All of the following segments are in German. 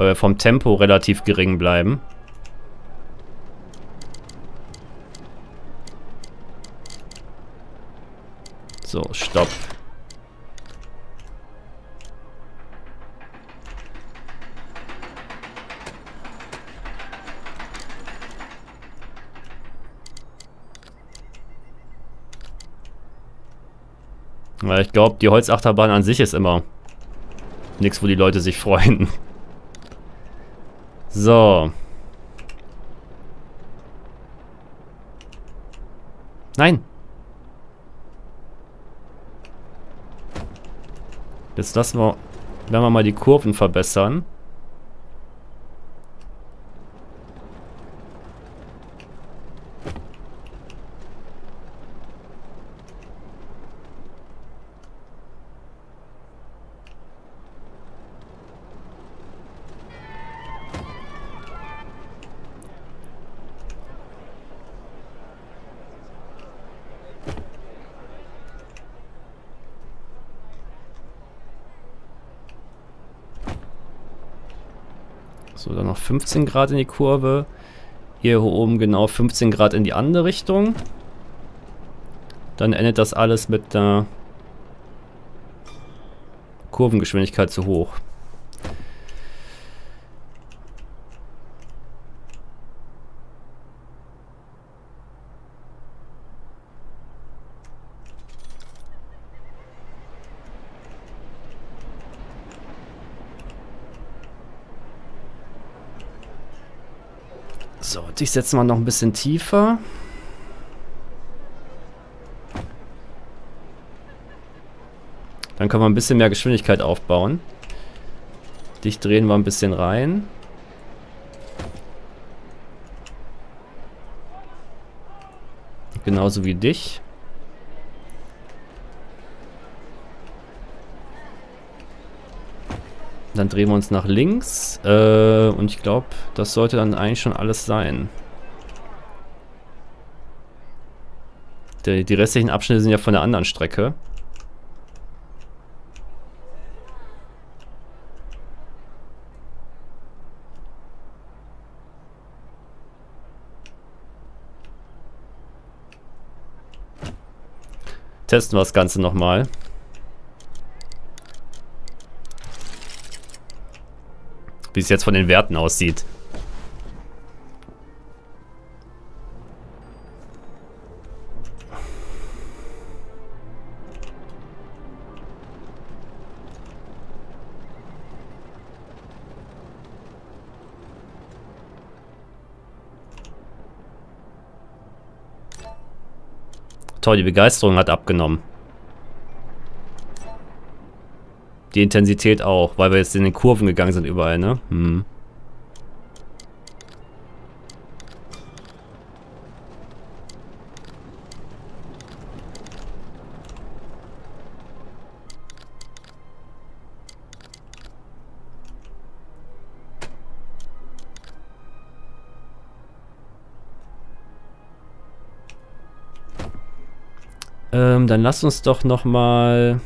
weil wir vom Tempo relativ gering bleiben. So, stopp. Weil ich glaube, die Holzachterbahn an sich ist immer nichts, wo die Leute sich freuen. So. Nein. Jetzt werden wir mal die Kurven verbessern. So, dann noch 15 Grad in die Kurve. Hier oben genau 15 Grad in die andere Richtung. Dann endet das alles mit einer Kurvengeschwindigkeit zu hoch. So, dich setzen wir noch ein bisschen tiefer. Dann können wir ein bisschen mehr Geschwindigkeit aufbauen. Dich drehen wir ein bisschen rein. Genauso wie dich. Dann drehen wir uns nach links und ich glaube, das sollte dann eigentlich schon alles sein. Die restlichen Abschnitte sind ja von der anderen Strecke. Testen wir das Ganze nochmal. Wie es jetzt von den Werten aussieht. Toll, die Begeisterung hat abgenommen. Die Intensität auch, weil wir jetzt in den Kurven gegangen sind überall, ne? Hm. Dann lasst uns doch nochmal...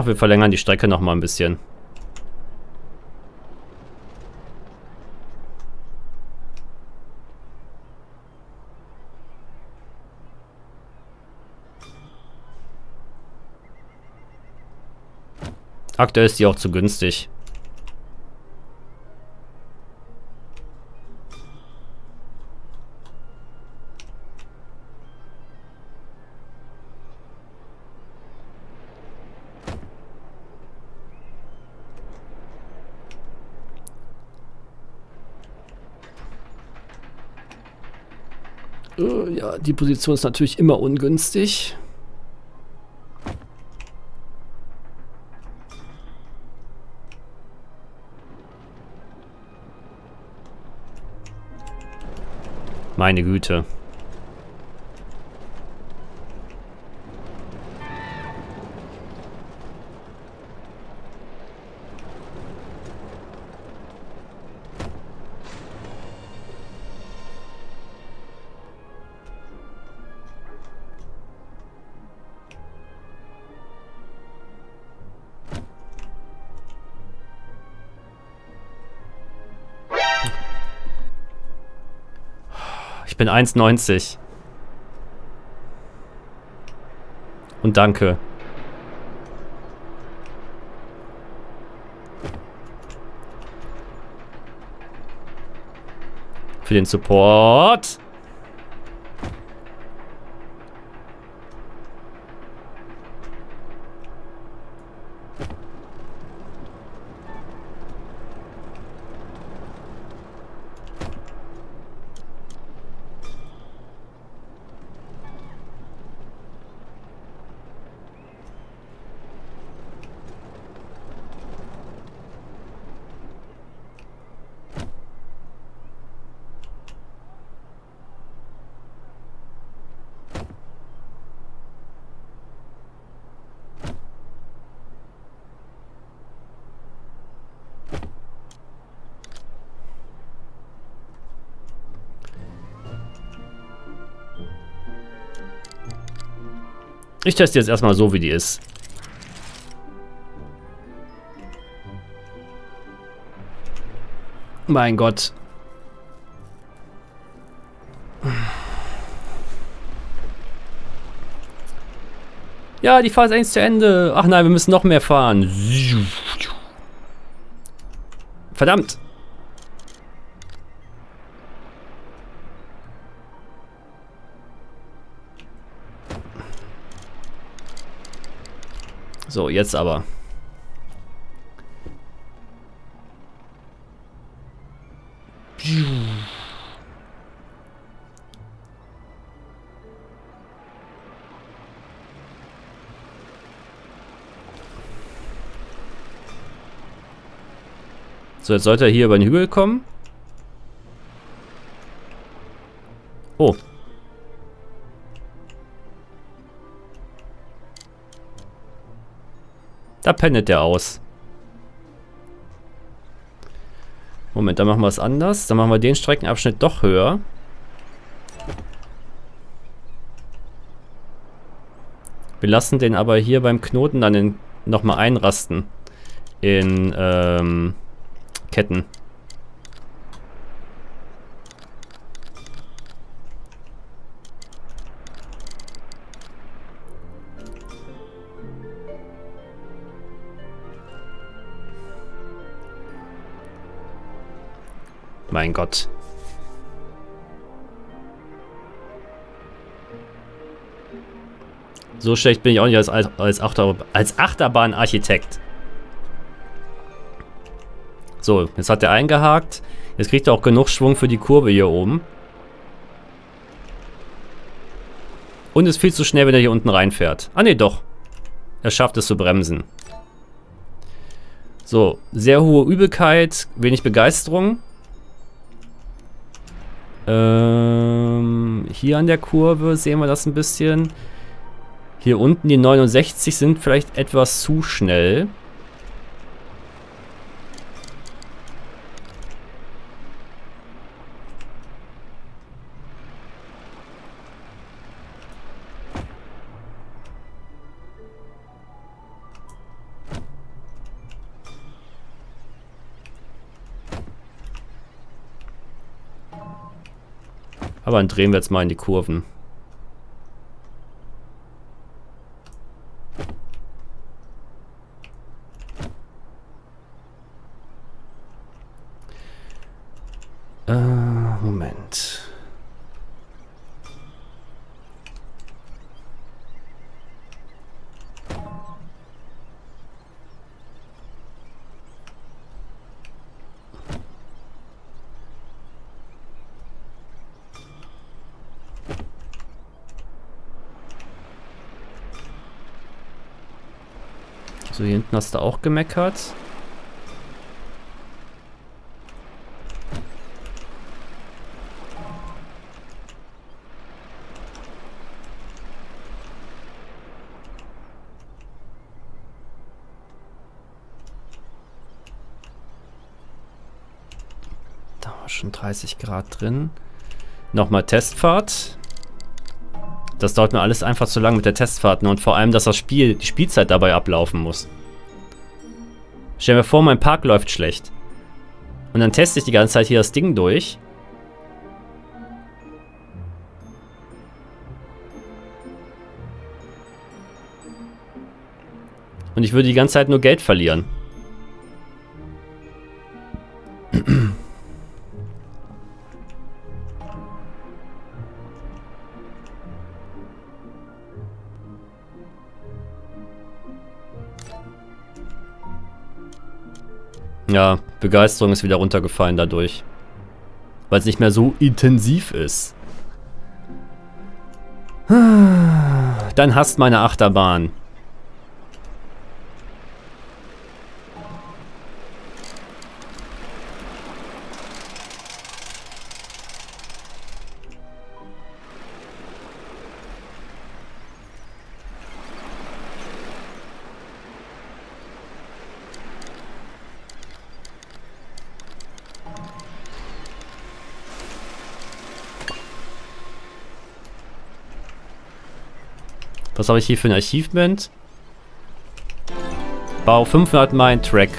Ach, wir verlängern die Strecke noch mal ein bisschen. Aktuell ist die auch zu günstig. Ja, die Position ist natürlich immer ungünstig. Meine Güte. bin 1,90. Und danke. Für den Support. Ich teste jetzt erstmal so, wie die ist. Mein Gott. Ja, die Phase 1 zu Ende. Ach nein, wir müssen noch mehr fahren. Verdammt. So, jetzt aber. So, jetzt sollte er hier über den Hügel kommen. Oh. Da pennet der aus. Moment, dann machen wir es anders. Dann machen wir den Streckenabschnitt doch höher. Wir lassen den aber hier beim Knoten dann nochmal einrasten. In Ketten. Mein Gott. So schlecht bin ich auch nicht als Achterbahnarchitekt. So, jetzt hat er eingehakt. Jetzt kriegt er auch genug Schwung für die Kurve hier oben. Und ist viel zu schnell, wenn er hier unten reinfährt. Ah ne, doch. Er schafft es zu bremsen. So, sehr hohe Übelkeit, wenig Begeisterung. Hier an der Kurve sehen wir das ein bisschen. Hier unten die 69 sind vielleicht etwas zu schnell. Aber dann drehen wir jetzt mal in die Kurven. Moment. So, hier hinten hast du auch gemeckert. Da war schon 30 Grad drin. Nochmal Testfahrt. Das dauert mir alles einfach zu lang mit der Testfahrt, ne? Und vor allem, dass das Spiel, die Spielzeit dabei ablaufen muss. Stell mir vor, mein Park läuft schlecht. Und dann teste ich die ganze Zeit hier das Ding durch. Und ich würde die ganze Zeit nur Geld verlieren. Ja, Begeisterung ist wieder runtergefallen dadurch. Weil es nicht mehr so intensiv ist. Dann hasst meine Achterbahn. Was habe ich hier für ein Achievement? Bau 500 Mal einen Track.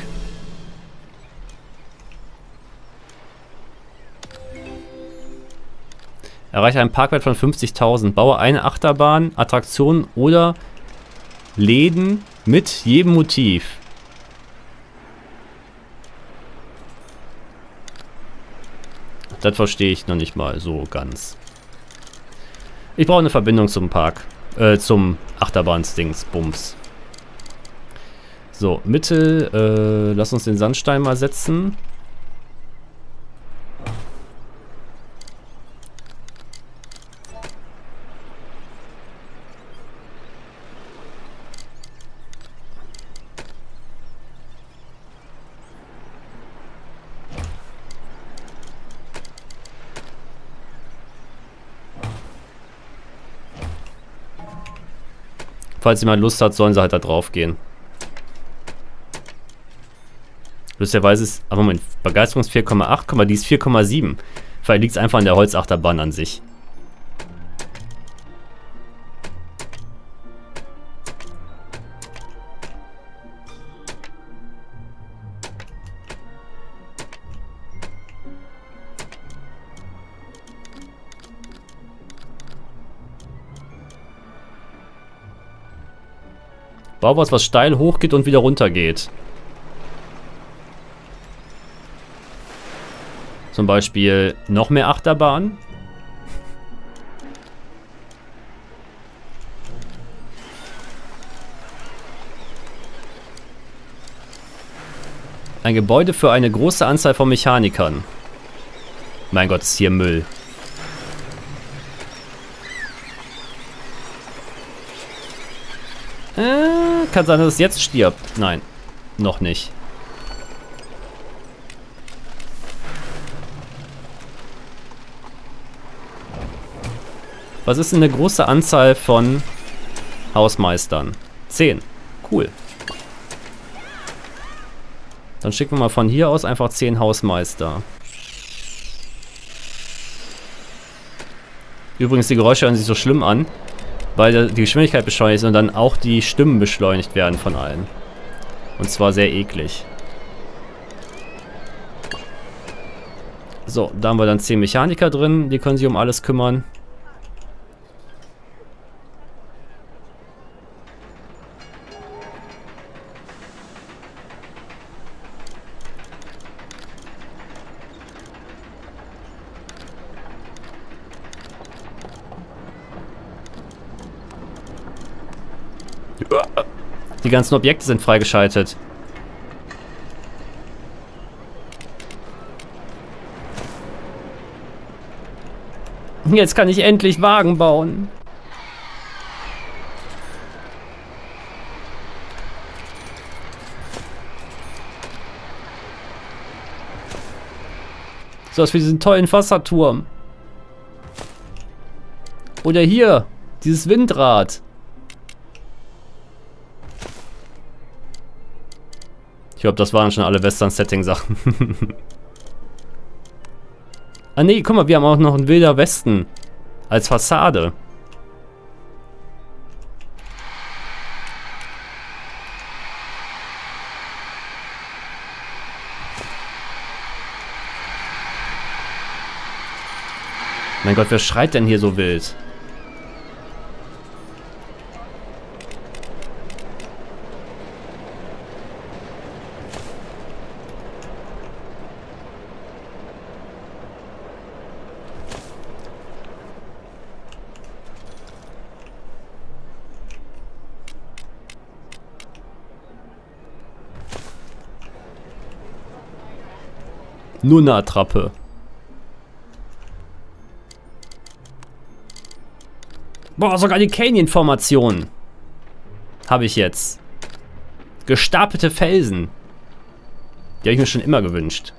Erreiche einen Parkwert von 50.000. Baue eine Achterbahn, Attraktionen oder Läden mit jedem Motiv. Das verstehe ich noch nicht mal so ganz. Ich brauche eine Verbindung zum Park. Zum Achterbahnsdingsbums. So, Mitte. Lass uns den Sandstein mal setzen. Falls jemand Lust hat, sollen sie halt da drauf gehen. Lustigerweise ist... Ah, Moment. Begeisterung ist 4,8, die ist 4,7. Vielleicht liegt es einfach an der Holzachterbahn an sich. Bau was steil hochgeht und wieder runter geht. Zum Beispiel noch mehr Achterbahn. Ein Gebäude für eine große Anzahl von Mechanikern. Mein Gott, ist hier Müll. Kann sein, dass es jetzt stirbt. Nein, noch nicht. Was ist denn eine große Anzahl von Hausmeistern? 10. Cool. Dann schicken wir mal von hier aus einfach 10 Hausmeister. Übrigens, die Geräusche hören sich so schlimm an, weil die Geschwindigkeit beschleunigt ist und dann auch die Stimmen beschleunigt werden von allen. Und zwar sehr eklig. So, da haben wir dann 10 Mechaniker drin, die können sich um alles kümmern. Die ganzen Objekte sind freigeschaltet. Jetzt kann ich endlich Wagen bauen. So was für diesen tollen Wasserturm. Oder hier, dieses Windrad. Ich glaube, das waren schon alle Western-Setting-Sachen. Ah ne, guck mal, wir haben auch noch einen Wilder Westen. Als Fassade. Mein Gott, wer schreit denn hier so wild? Nur eine Attrappe. Boah, sogar die Canyon-Formation habe ich jetzt. Gestapelte Felsen. Die habe ich mir schon immer gewünscht.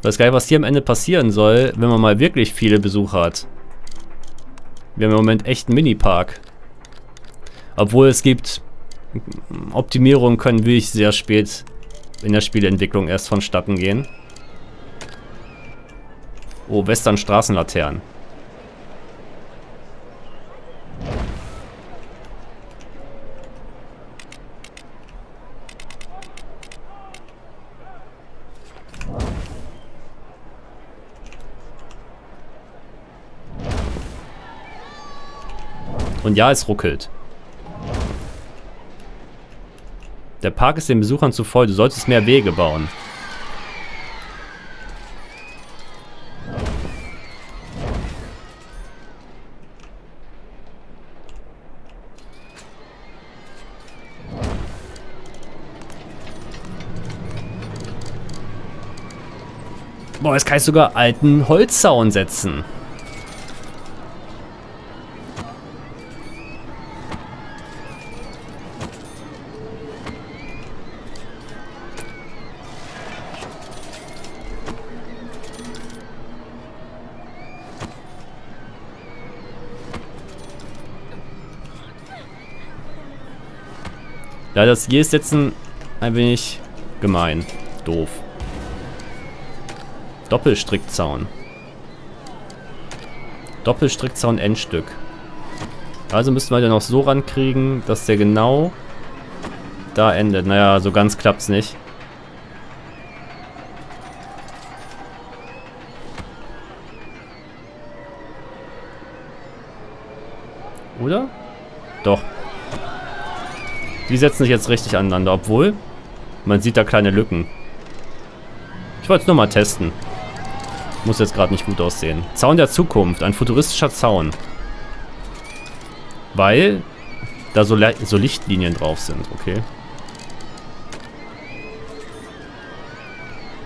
Ich weiß gar nicht, was hier am Ende passieren soll, wenn man mal wirklich viele Besucher hat. Wir haben im Moment echt einen Mini-Park. Obwohl es gibt... Optimierungen können wirklich sehr spät in der Spieleentwicklung erst vonstatten gehen. Oh, Western Straßenlaternen. Und ja, es ruckelt. Der Park ist den Besuchern zu voll. Du solltest mehr Wege bauen. Boah, jetzt kann ich sogar alten Holzzaun setzen. Ja, das hier ist jetzt ein wenig gemein. Doof. Doppelstrickzaun. Doppelstrickzaun Endstück. Also müssen wir den noch so rankriegen, dass der genau da endet. Naja, so ganz klappt's nicht. Oder? Doch. Die setzen sich jetzt richtig aneinander, obwohl man sieht da kleine Lücken. Ich wollte es nur mal testen. Muss jetzt gerade nicht gut aussehen. Zaun der Zukunft, ein futuristischer Zaun. Weil da so Lichtlinien drauf sind, okay.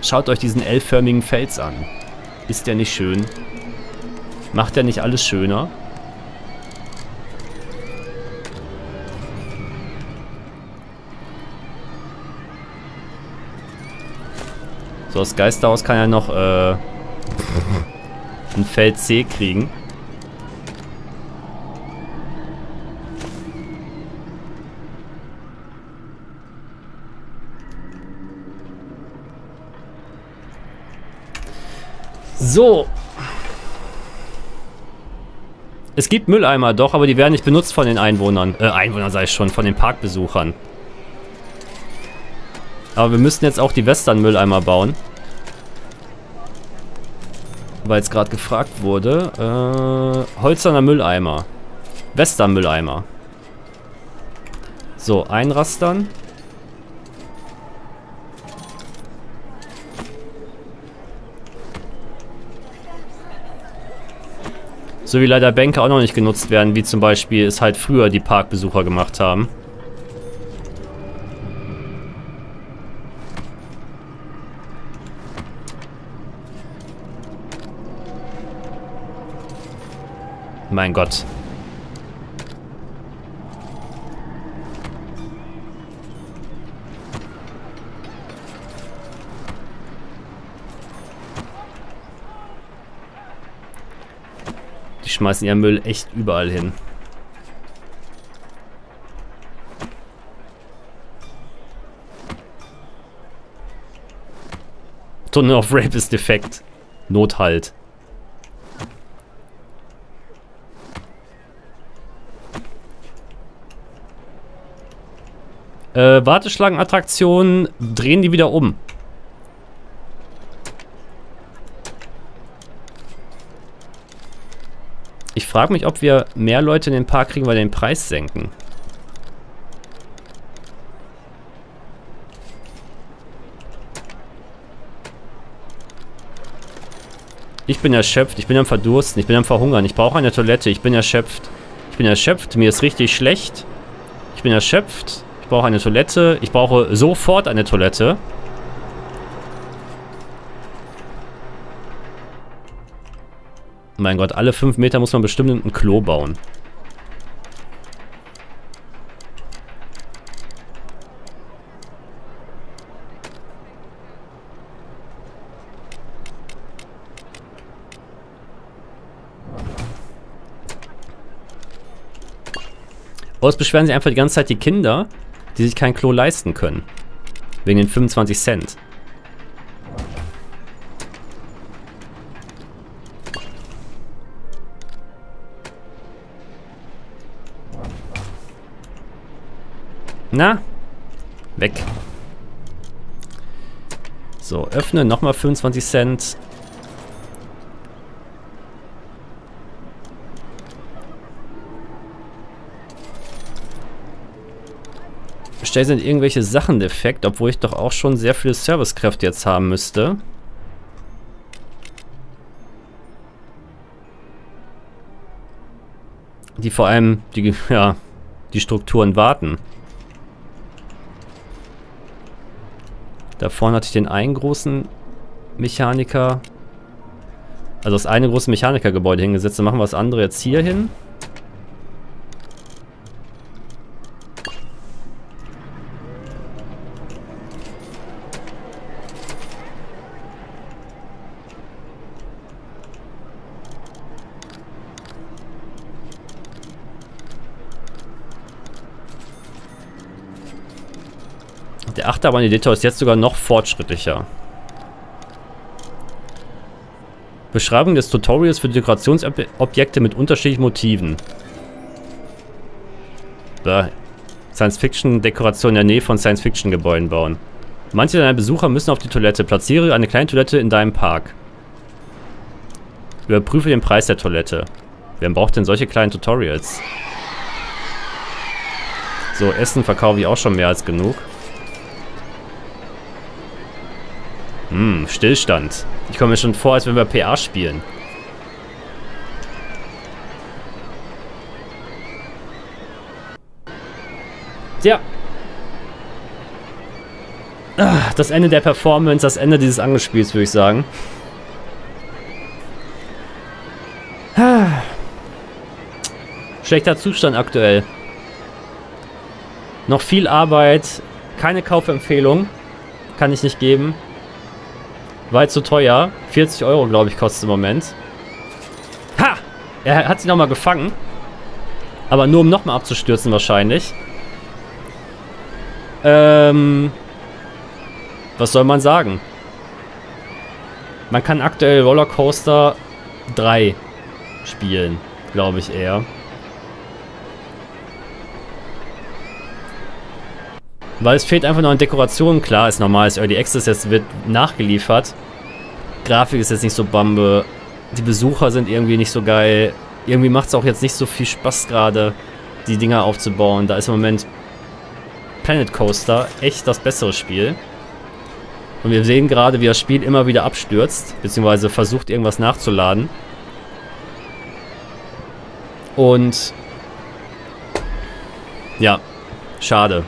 Schaut euch diesen L-förmigen Fels an. Ist der nicht schön? Macht der nicht alles schöner? So, aus Geisterhaus kann ja noch ein Feld C kriegen. So. Es gibt Mülleimer, doch, aber die werden nicht benutzt von den Einwohnern. Einwohnern sei ich schon, von den Parkbesuchern. Aber wir müssten jetzt auch die Western-Mülleimer bauen. Weil es gerade gefragt wurde. Holzerner Mülleimer. Western-Mülleimer. So, einrastern. So wie leider Bänke auch noch nicht genutzt werden, wie zum Beispiel es halt früher die Parkbesucher gemacht haben. Mein Gott. Die schmeißen ihren Müll echt überall hin. Tunnel of Rape ist defekt. Nothalt. Warteschlangenattraktionen drehen die wieder um. Ich frage mich, ob wir mehr Leute in den Park kriegen, weil wir den Preis senken. Ich bin erschöpft, ich bin am Verdursten, ich bin am Verhungern, ich brauche eine Toilette, ich bin erschöpft. Ich bin erschöpft, mir ist richtig schlecht. Ich bin erschöpft, ich brauche eine Toilette, ich brauche sofort eine Toilette. Mein Gott, alle 5 Meter muss man bestimmt ein Klo bauen. Oh, es beschweren sich einfach die ganze Zeit die Kinder, die sich kein Klo leisten können. Wegen den 25 Cent. Na? Weg. So, öffne, nochmal 25 Cent. Stellen sind irgendwelche Sachen defekt, obwohl ich doch auch schon sehr viele Servicekräfte jetzt haben müsste. Die vor allem, die Strukturen warten. Da vorne hatte ich den einen großen Mechaniker, also das eine große Mechanikergebäude hingesetzt. Dann machen wir das andere jetzt hier hin. Der Achterbahn-Editor ist jetzt sogar noch fortschrittlicher. Beschreibung des Tutorials für Dekorationsobjekte mit unterschiedlichen Motiven. Science-Fiction-Dekoration in der Nähe von Science-Fiction-Gebäuden bauen. Manche deiner Besucher müssen auf die Toilette. Platziere eine kleine Toilette in deinem Park. Überprüfe den Preis der Toilette. Wer braucht denn solche kleinen Tutorials? So, Essen verkaufe ich auch schon mehr als genug. Stillstand. Ich komme mir schon vor, als wenn wir PA spielen. Tja. Das Ende der Performance, das Ende dieses Angespiels, würde ich sagen. Schlechter Zustand aktuell. Noch viel Arbeit. Keine Kaufempfehlung. Kann ich nicht geben. War zu teuer. 40 €, glaube ich, kostet im Moment. Ha! Er hat sie nochmal gefangen. Aber nur um nochmal abzustürzen wahrscheinlich. Was soll man sagen? Man kann aktuell Rollercoaster 3 spielen, glaube ich eher. Weil es fehlt einfach noch an Dekorationen. Klar, ist normal, ist Early Access, jetzt wird nachgeliefert. Grafik ist jetzt nicht so Bambe. Die Besucher sind irgendwie nicht so geil. Irgendwie macht es auch jetzt nicht so viel Spaß gerade, die Dinger aufzubauen. Da ist im Moment Planet Coaster echt das bessere Spiel. Und wir sehen gerade, wie das Spiel immer wieder abstürzt, beziehungsweise versucht, irgendwas nachzuladen. Und ja, schade.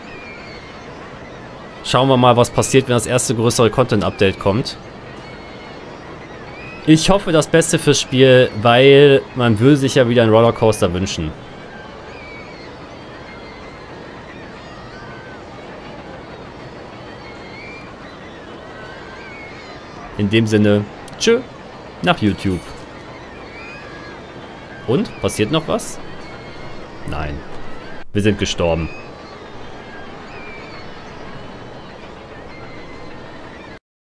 Schauen wir mal, was passiert, wenn das erste größere Content-Update kommt. Ich hoffe das Beste fürs Spiel, weil man will sich ja wieder einen Rollercoaster wünschen. In dem Sinne, tschö, nach YouTube. Und? Passiert noch was? Nein. Wir sind gestorben.